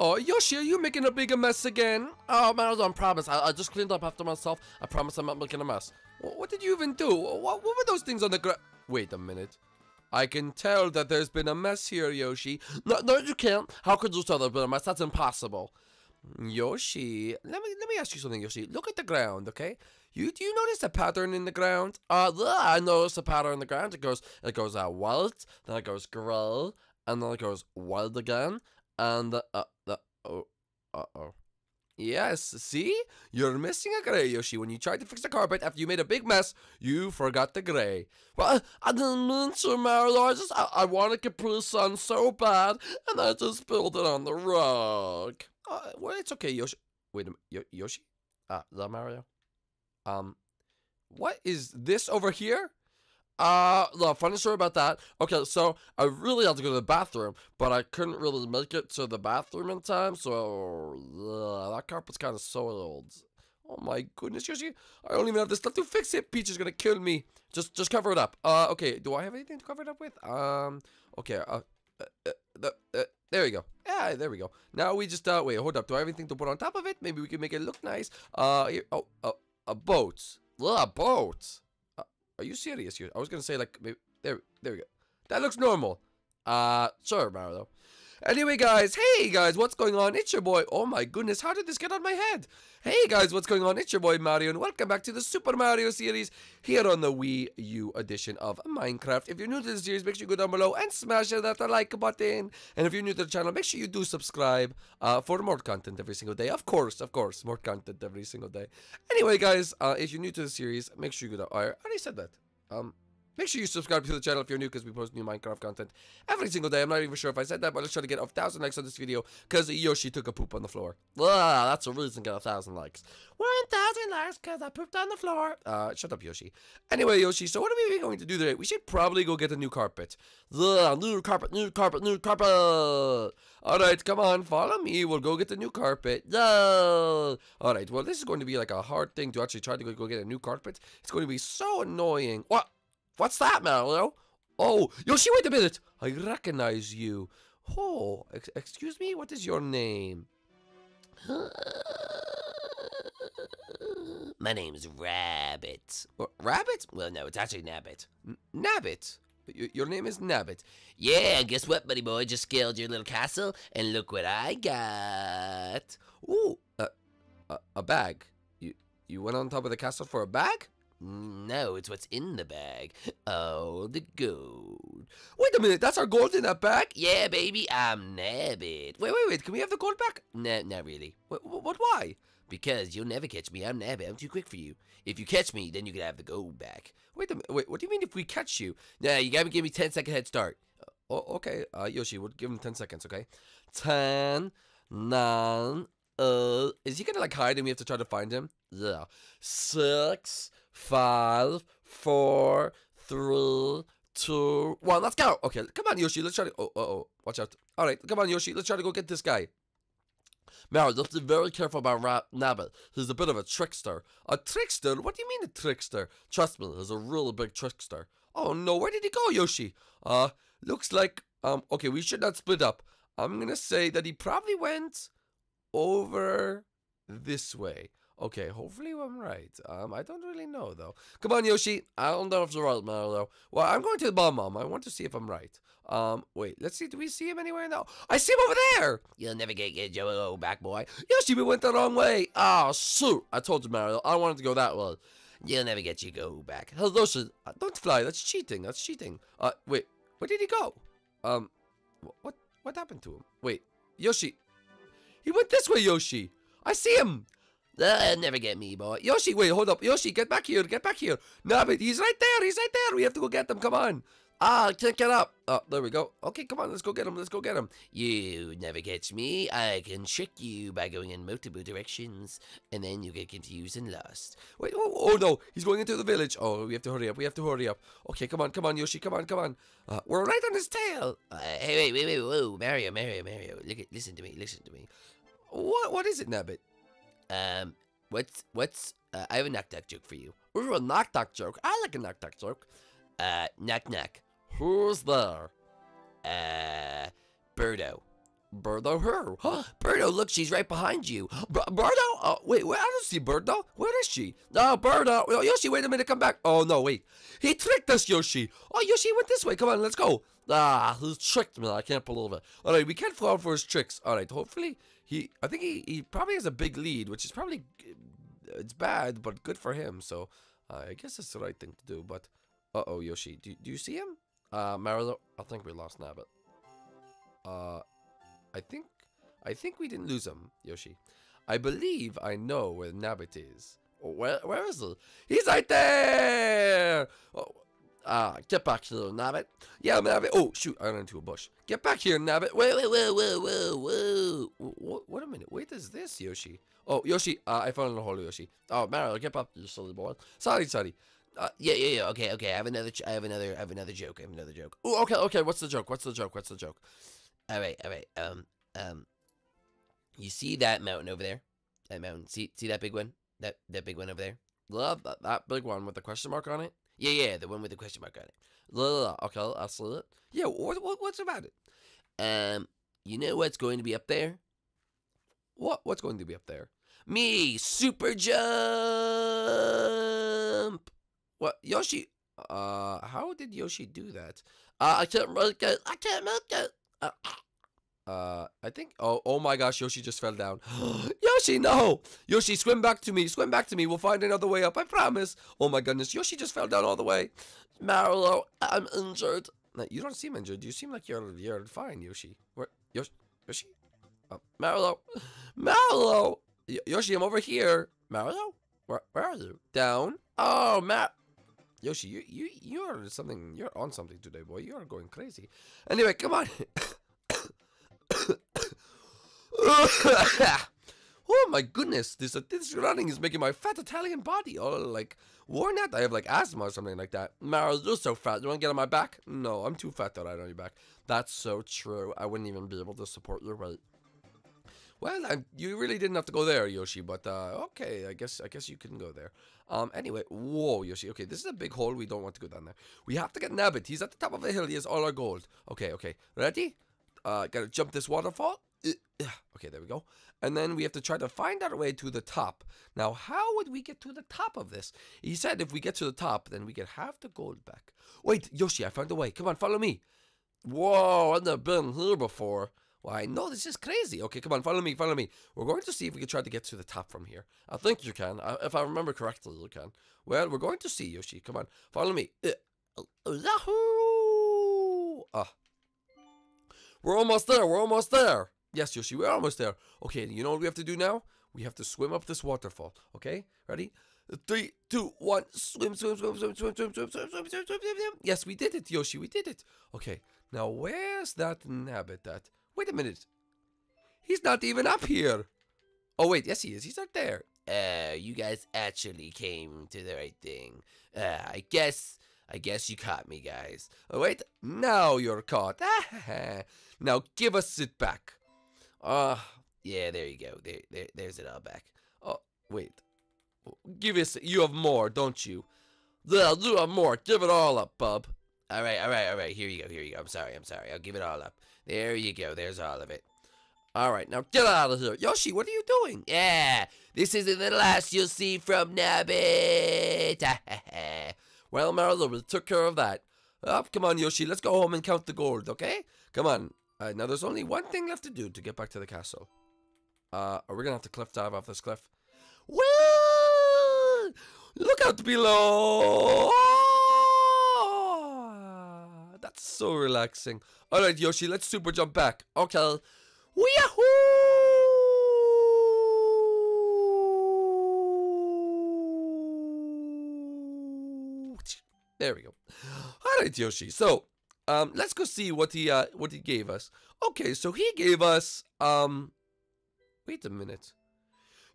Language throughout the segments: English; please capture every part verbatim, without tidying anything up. Oh, Yoshi, are you making a bigger mess again? Oh, man, I don't promise. I, I just cleaned up after myself. I promise I'm not making a mess. What, what did you even do? What, what were those things on the ground? Wait a minute. I can tell that there's been a mess here, Yoshi. No, no, you can't. How could you tell there's been a mess? That's impossible. Yoshi, let me let me ask you something, Yoshi. Look at the ground, okay? You do you notice a pattern in the ground? Uh, I noticed a pattern in the ground. It goes, it goes uh, wild, then it goes growl, and then it goes wild again, and uh, uh, the oh, uh oh. Yes, see? You're missing a gray, Yoshi. When you tried to fix the carpet after you made a big mess, you forgot the gray. Well, I, I didn't mean to, Mario. I just, I, I wanted Capri Sun so bad, and I just spilled it on the rug. Uh, well, it's okay, Yoshi. Wait a minute, Yo Yoshi? Ah, is that Mario? Um, what is this over here? Uh, no, funny story about that. Okay, so I really had to go to the bathroom, but I couldn't really make it to the bathroom in time, so uh, that carpet's kind of soiled. Oh my goodness, Yoshi, I don't even have this stuff to fix it. Peach is gonna kill me. Just just cover it up. Uh, okay, do I have anything to cover it up with? Um, okay, uh, uh, uh, uh, uh there we go. Yeah, there we go. Now we just, uh, wait, hold up. Do I have anything to put on top of it? Maybe we can make it look nice. Uh, here, oh, uh, a boat. Ugh, a boat. Are you serious? I was gonna say like maybe, there, there we go. That looks normal. Uh, sorry, Mario. Anyway, guys. Hey, guys. What's going on? It's your boy. Oh my goodness, how did this get on my head? Hey, guys. What's going on? It's your boy Mario, and welcome back to the Super Mario series here on the Wii U edition of Minecraft. If you're new to the series, make sure you go down below and smash that like button. And if you're new to the channel, make sure you do subscribe uh, for more content every single day. Of course, of course, more content every single day. Anyway, guys, uh, if you're new to the series, make sure you go down. I already said that. Um. Make sure you subscribe to the channel if you're new, because we post new Minecraft content every single day. I'm not even sure if I said that, but let's try to get a thousand likes on this video, because Yoshi took a poop on the floor. Ah, that's a reason to get a thousand likes. One thousand likes, because I pooped on the floor. Uh, shut up, Yoshi. Anyway, Yoshi, so what are we going to do today? We should probably go get a new carpet. Ugh, new carpet, new carpet, new carpet. All right, come on, follow me. We'll go get the new carpet. Ugh. All right, well, this is going to be like a hard thing to actually try to go get a new carpet. It's going to be so annoying. What? What's that, Mario? Oh, Yoshi, wait a minute. I recognize you. Oh, ex excuse me? What is your name? My name's Rabbit. What, Rabbit? Well, no, it's actually Nabbit. N Nabbit? Y your name is Nabbit. Yeah, guess what, buddy boy? Just scaled your little castle, and look what I got. Ooh, uh, a, a bag. You, you went on top of the castle for a bag? No, it's what's in the bag. Oh, the gold. Wait a minute, that's our gold in that bag? Yeah, baby, I'm Nabbit. Wait, wait, wait, can we have the gold back? No, not really. What, what, why? Because you'll never catch me. I'm Nabbit. I'm too quick for you. If you catch me, then you can have the gold back. Wait a minute, wait, what do you mean if we catch you? Nah, you gotta give me ten second head start. Oh, okay, uh, Yoshi, we'll give him ten seconds, okay? ten, nine, uh, is he gonna like hide and we have to try to find him? Yeah. Six, five, four, three, two, one. Let's go. Okay, come on, Yoshi. Let's try to. Oh, uh oh, watch out. All right, come on, Yoshi. Let's try to go get this guy. Mario, let's be very careful about Ra Nabbit. He's a bit of a trickster. A trickster? What do you mean a trickster? Trust me, he's a really big trickster. Oh no, where did he go, Yoshi? Uh, looks like um. Okay, we should not split up. I'm gonna say that he probably went over this way. Okay, hopefully I'm right. Um, I don't really know, though. Come on, Yoshi. I don't know if you're right, Mario. Well, I'm going to the bomb mom. I want to see if I'm right. Um, wait, let's see. Do we see him anywhere now? I see him over there! You'll never get your back, boy. Yoshi, we went the wrong way. Oh, shoot. I told you, Mario. I wanted to go that way. You'll never get your go back. Hello, sir. Don't fly. That's cheating. That's cheating. Uh, wait. Where did he go? Um, what, what happened to him? Wait. Yoshi. He went this way, Yoshi. I see him. That'll never get me, boy. Yoshi, wait, hold up. Yoshi, get back here. Get back here. Nabbit, he's right there. He's right there. We have to go get them. Come on. Ah, I can't get up. Oh, there we go. Okay, come on. Let's go get him. Let's go get him. You never catch me. I can trick you by going in multiple directions, and then you get confused and lost. Wait, oh, oh no. He's going into the village. Oh, we have to hurry up. We have to hurry up. Okay, come on. Come on, Yoshi. Come on. Come on. Uh, we're right on his tail. Uh, hey, wait, wait, wait. Whoa, Mario, Mario, Mario. Look at, listen to me. Listen to me. What? What is it, Nabbit? Um, what's, what's, uh, I have a knock-knock joke for you. Ooh, a knock-knock joke. I like a knock-knock joke. Uh, knock-knock. Who's there? Uh, Birdo. Birdo her. Huh? Birdo, look, she's right behind you. B Birdo? Oh, wait, wait, I don't see Birdo. Where is she? No, Birdo. Oh, Yoshi, wait a minute, come back. Oh, no, wait. He tricked us, Yoshi. Oh, Yoshi went this way. Come on, let's go. Ah, he tricked me. I can't pull over. All right, we can't fall for his tricks. All right, hopefully he, I think he, he probably has a big lead, which is probably, it's bad, but good for him. So uh, I guess it's the right thing to do, but, uh-oh, Yoshi, do, do you see him? Uh, Marilyn, I think we lost Nabbit. Uh... I think, I think we didn't lose him, Yoshi. I believe I know where Nabbit is. Oh, where, where is he? He's right there! Oh, ah, get back here, Nabbit. Yeah, Nabbit. Oh, shoot, I ran into a bush. Get back here, Nabbit. Wait, wait, wait, wait, wait, wait. Wait a minute. Wait, is this Yoshi? Oh, Yoshi. Uh, I found a hole, Yoshi. Oh, Mario, get up, you silly boy. Sorry, sorry. Uh, yeah, yeah, yeah. Okay, okay. I have another. Ch I have another. I have another joke. I have another joke. Oh, okay, okay. What's the joke? What's the joke? What's the joke? All right, all right, um, um, you see that mountain over there? That mountain, see see that big one? That that big one over there? Love that, that big one with the question mark on it? Yeah, yeah, the one with the question mark on it. Blah, blah, blah. Okay, I'll see it. Yeah, what, what, what's about it? Um, you know what's going to be up there? What, what's going to be up there? Me, super jump! What, Yoshi? Uh, how did Yoshi do that? Uh, I can't make it, I can't make it! Uh, uh, I think, oh, oh my gosh, Yoshi just fell down. Yoshi, no! Yoshi, swim back to me, swim back to me, we'll find another way up, I promise. Oh my goodness, Yoshi just fell down all the way. Marilyn, I'm injured. No, you don't seem injured, you seem like you're, you're fine, Yoshi. Where, Yoshi? Yoshi? Oh, Marilyn, Marilyn! Yoshi, I'm over here. Marilyn? Where, where are you? Down? Oh, Mar- Yoshi, you you you're something. You're on something today, boy. You're going crazy. Anyway, come on. Oh my goodness, this this running is making my fat Italian body all like worn out. I have like asthma or something like that. Marilyn, you're so fat. You want to get on my back? No, I'm too fat to ride on your back. That's so true. I wouldn't even be able to support your weight. Well, I, you really didn't have to go there, Yoshi, but, uh, okay, I guess I guess you couldn't go there. Um, anyway, whoa, Yoshi, okay, this is a big hole, we don't want to go down there. We have to get Nabbit, he's at the top of the hill, he has all our gold. Okay, okay, ready? Uh, gotta jump this waterfall. Okay, there we go. And then we have to try to find our way to the top. Now, how would we get to the top of this? He said if we get to the top, then we get half the gold back. Wait, Yoshi, I found a way, come on, follow me. Whoa, I've never been here before. Why, no, this is crazy. Okay, come on, follow me, follow me. We're going to see if we can try to get to the top from here. I think you can. I, if I remember correctly, you can. Well, we're going to see, Yoshi. Come on, follow me. Uh, uh, yahoo! Ah. We're almost there, we're almost there. Yes, Yoshi, we're almost there. Okay, you know what we have to do now? We have to swim up this waterfall, okay? Ready? Three, two, one, swim, swim, swim, swim, swim, swim, swim, swim, swim, swim, swim, swim. Yes, we did it, Yoshi, we did it. Okay, now where's that Nabbit at? Wait a minute, he's not even up here. Oh wait, yes he is, he's not there. Uh, you guys actually came to the right thing. Uh, I guess, I guess you caught me guys. Oh wait, now you're caught. Now give us it back. Uh, yeah, there you go, there, there, there's it all back. Oh, wait, give us, you have more, don't you? You have more, give it all up, bub. All right, all right, all right. Here you go, here you go. I'm sorry, I'm sorry. I'll give it all up. There you go. There's all of it. All right, now get out of here. Yoshi, what are you doing? Yeah, this isn't the last you'll see from Nabbit. Well, Marilyn, we took care of that. Oh, come on, Yoshi. Let's go home and count the gold, okay? Come on. All right, now there's only one thing left to do to get back to the castle. Uh, are we going to have to cliff dive off this cliff? Well, look out below. That's so relaxing. All right, Yoshi, let's super jump back. Okay. Yahoo! There we go. All right, Yoshi. So, um, let's go see what he uh, what he gave us. Okay, so he gave us um. Wait a minute.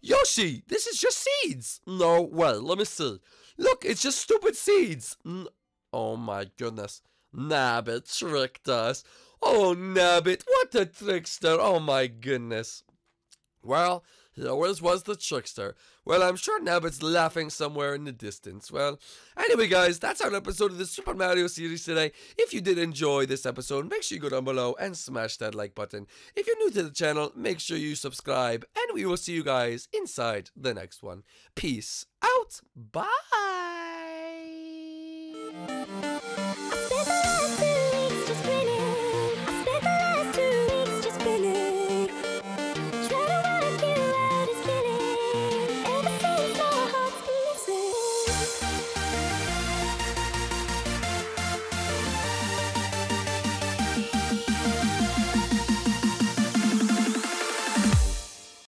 Yoshi, this is just seeds. No, well, let me see. Look, it's just stupid seeds. Mm. Oh my goodness. Nabbit tricked us. Oh, Nabbit, what a trickster. Oh, my goodness. Well, He always was the trickster. Well, I'm sure Nabbit's laughing somewhere in the distance. Well, anyway, guys, that's our episode of the Super Mario series today. If you did enjoy this episode, make sure you go down below and smash that like button. If you're new to the channel, make sure you subscribe, and we will see you guys inside the next one. Peace out. Bye.